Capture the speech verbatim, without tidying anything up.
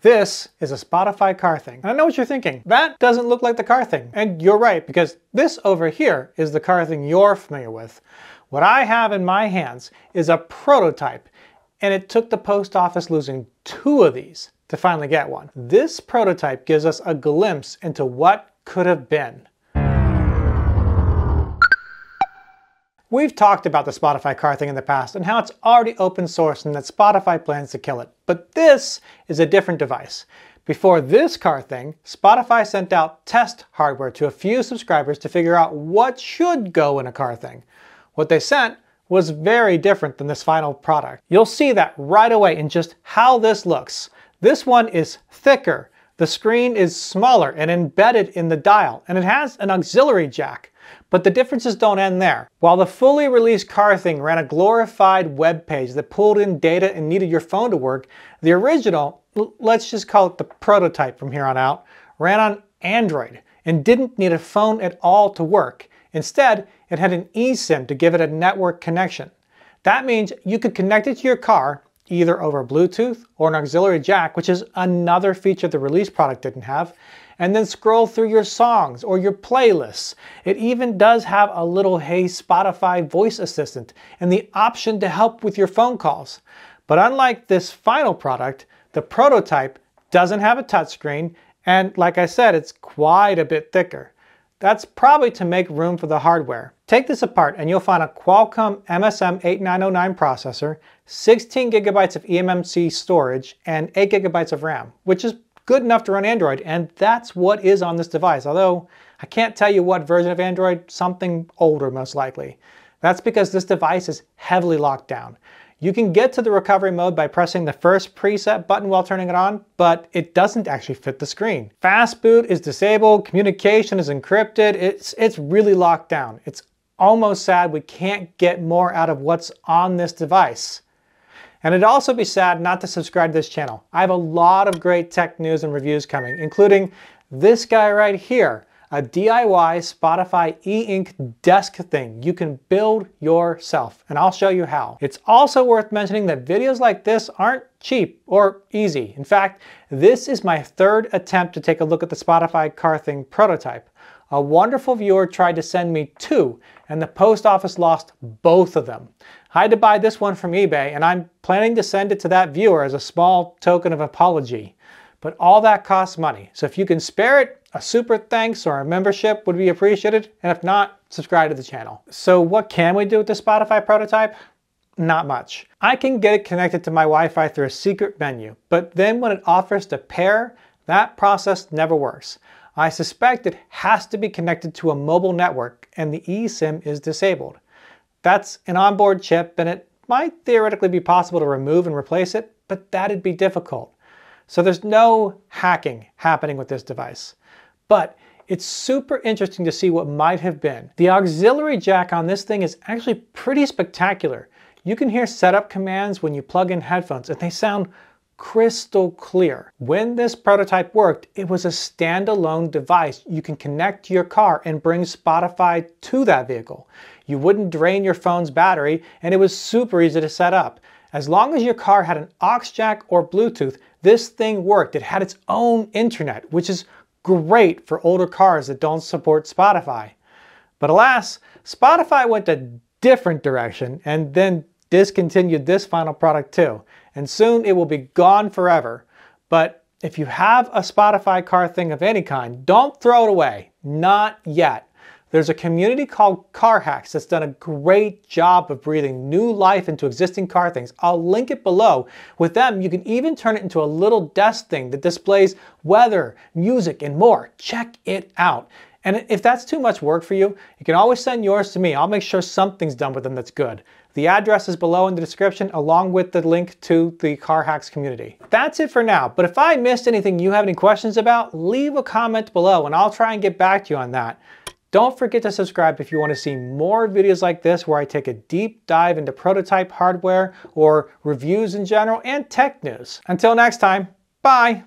This is a Spotify Car Thing. And I know what you're thinking. That doesn't look like the Car Thing. And you're right, because this over here is the Car Thing you're familiar with. What I have in my hands is a prototype, and it took the post office losing two of these to finally get one. This prototype gives us a glimpse into what could have been. We've talked about the Spotify Car Thing in the past and how it's already open sourced and that Spotify plans to kill it. But this is a different device. Before this Car Thing, Spotify sent out test hardware to a few subscribers to figure out what should go in a Car Thing. What they sent was very different than this final product. You'll see that right away in just how this looks. This one is thicker, the screen is smaller and embedded in the dial, and it has an auxiliary jack. But the differences don't end there. While the fully released Car Thing ran a glorified web page that pulled in data and needed your phone to work, the original, let's just call it the prototype from here on out, ran on Android and didn't need a phone at all to work. Instead, it had an eSIM to give it a network connection. That means you could connect it to your car either over Bluetooth or an auxiliary jack, which is another feature the release product didn't have, and then scroll through your songs or your playlists. It even does have a little Hey Spotify voice assistant and the option to help with your phone calls. But unlike this final product, the prototype doesn't have a touchscreen, and like I said, it's quite a bit thicker. That's probably to make room for the hardware. Take this apart and you'll find a Qualcomm M S M eighty-nine oh nine processor, sixteen gigabytes of E M M C storage, and eight gigabytes of RAM, which is good enough to run Android, and that's what is on this device, although I can't tell you what version of Android, something older most likely. That's because this device is heavily locked down. You can get to the recovery mode by pressing the first preset button while turning it on, but it doesn't actually fit the screen. Fast boot is disabled, communication is encrypted, it's, it's really locked down. It's almost sad we can't get more out of what's on this device. And it'd also be sad not to subscribe to this channel. I have a lot of great tech news and reviews coming, including this guy right here, a D I Y Spotify e-ink desk thing you can build yourself, and I'll show you how. It's also worth mentioning that videos like this aren't cheap or easy. In fact, this is my third attempt to take a look at the Spotify Car Thing prototype. A wonderful viewer tried to send me two, and the post office lost both of them. I had to buy this one from eBay, and I'm planning to send it to that viewer as a small token of apology. But all that costs money, so if you can spare it, a super thanks or a membership would be appreciated, and if not, subscribe to the channel. So what can we do with the Spotify prototype? Not much. I can get it connected to my Wi-Fi through a secret menu, but then when it offers to pair, that process never works. I suspect it has to be connected to a mobile network, and the eSIM is disabled. That's an onboard chip, and it might theoretically be possible to remove and replace it, but that'd be difficult. So there's no hacking happening with this device. But it's super interesting to see what might have been. The auxiliary jack on this thing is actually pretty spectacular. You can hear setup commands when you plug in headphones, and they sound crystal clear. When this prototype worked, it was a standalone device you can connect to your car and bring Spotify to that vehicle. You wouldn't drain your phone's battery, and it was super easy to set up. As long as your car had an aux jack or Bluetooth, this thing worked. It had its own internet, which is great for older cars that don't support Spotify. But alas, Spotify went a different direction and then discontinued this final product too. And soon it will be gone forever. But if you have a Spotify Car Thing of any kind, don't throw it away. Not yet. There's a community called Car Hacks that's done a great job of breathing new life into existing Car Things. I'll link it below. With them, you can even turn it into a little desk thing that displays weather, music, and more. Check it out. And if that's too much work for you, you can always send yours to me. I'll make sure something's done with them that's good. The address is below in the description, along with the link to the Car Hacks community. That's it for now, but if I missed anything you have any questions about, leave a comment below and I'll try and get back to you on that. Don't forget to subscribe if you want to see more videos like this where I take a deep dive into prototype hardware or reviews in general and tech news. Until next time, bye!